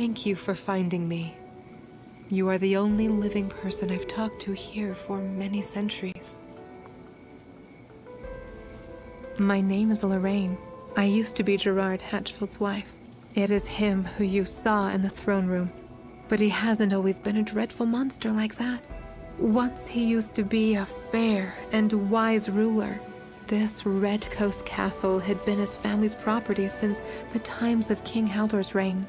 Thank you for finding me. You are the only living person I've talked to here for many centuries. My name is Lorraine. I used to be Gerard Hatchfield's wife. It is him who you saw in the throne room. But he hasn't always been a dreadful monster like that. Once he used to be a fair and wise ruler. This Red Coast Castle had been his family's property since the times of King Haldor's reign.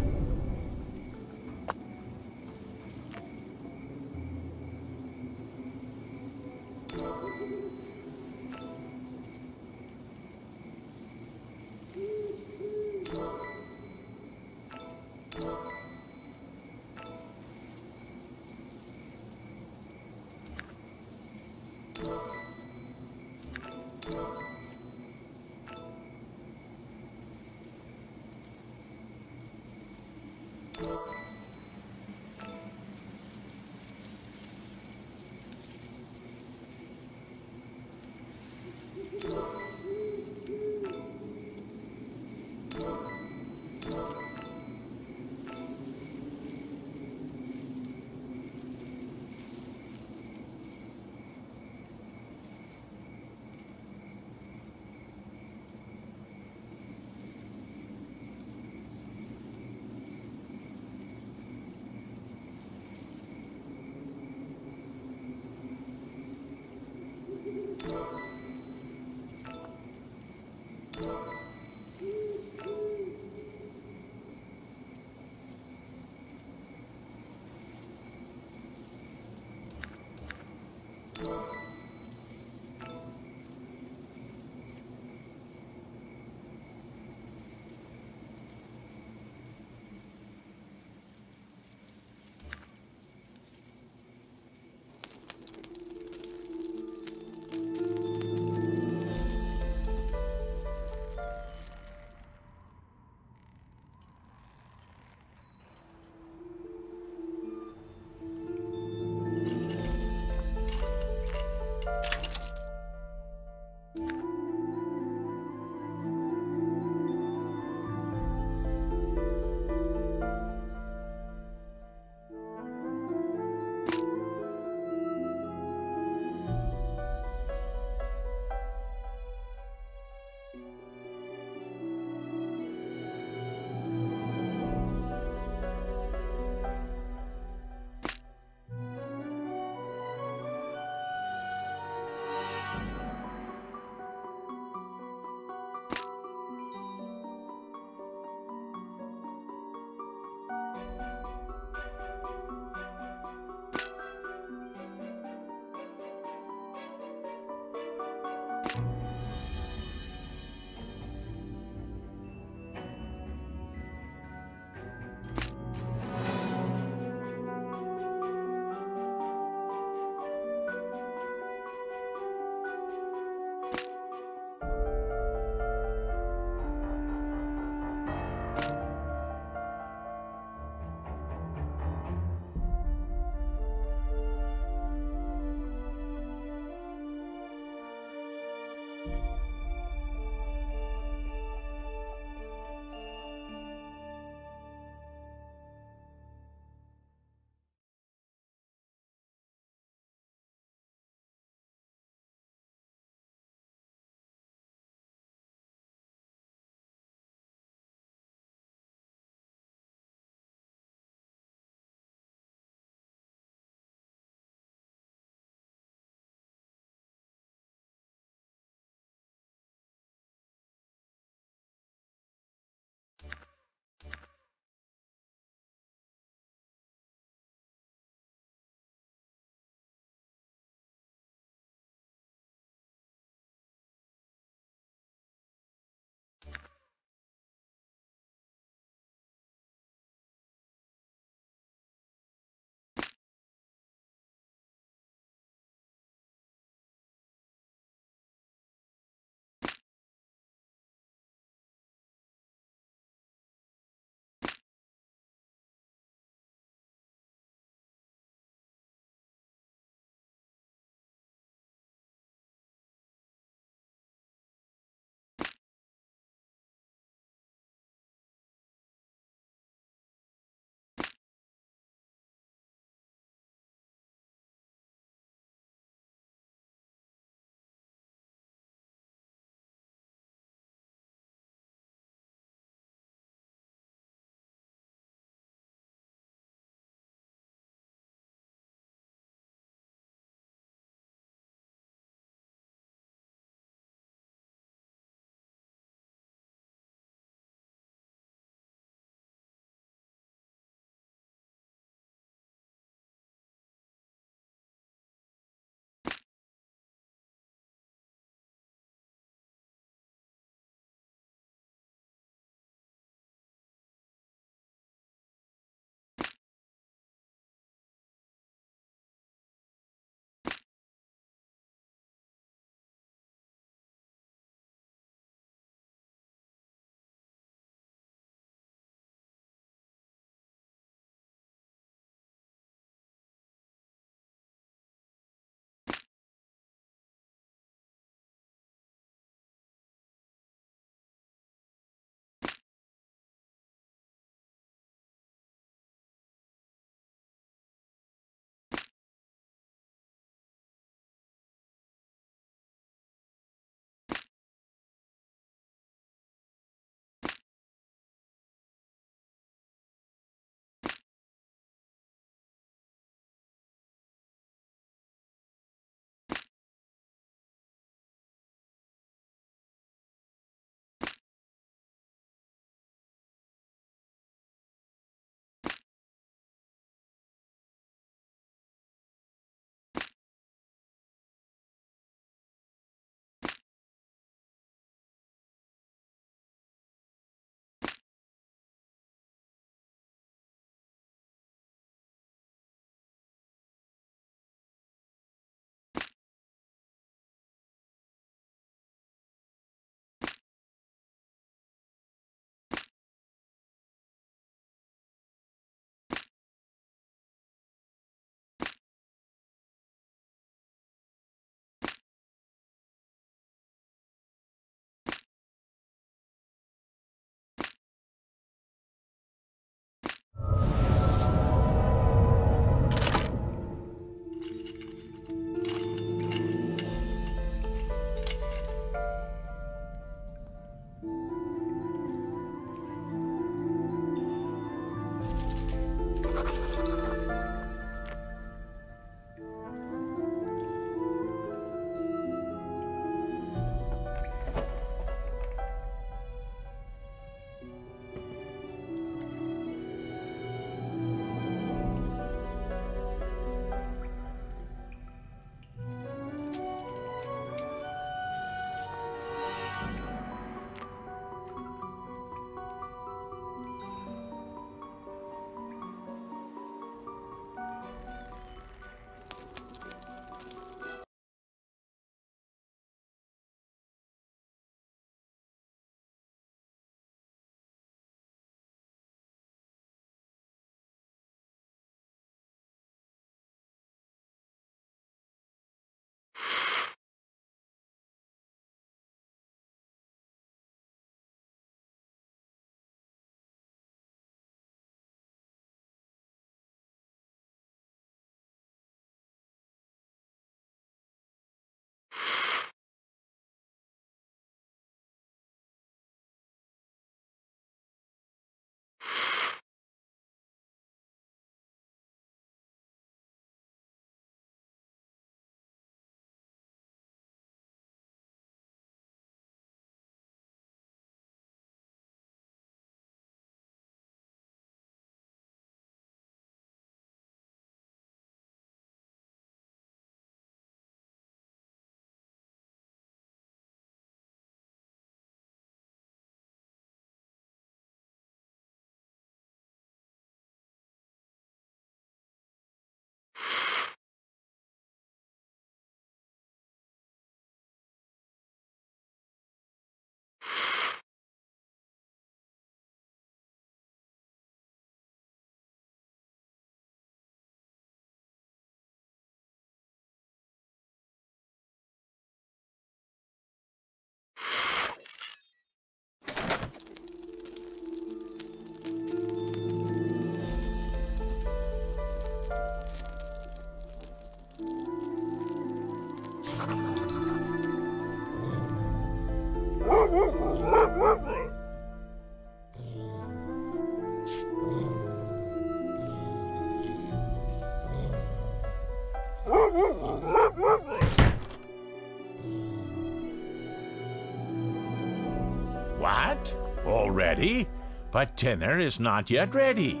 What? Already? But dinner is not yet ready.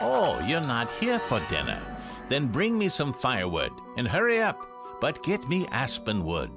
Oh, you're not here for dinner. Then bring me some firewood and hurry up, but get me aspen wood.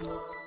You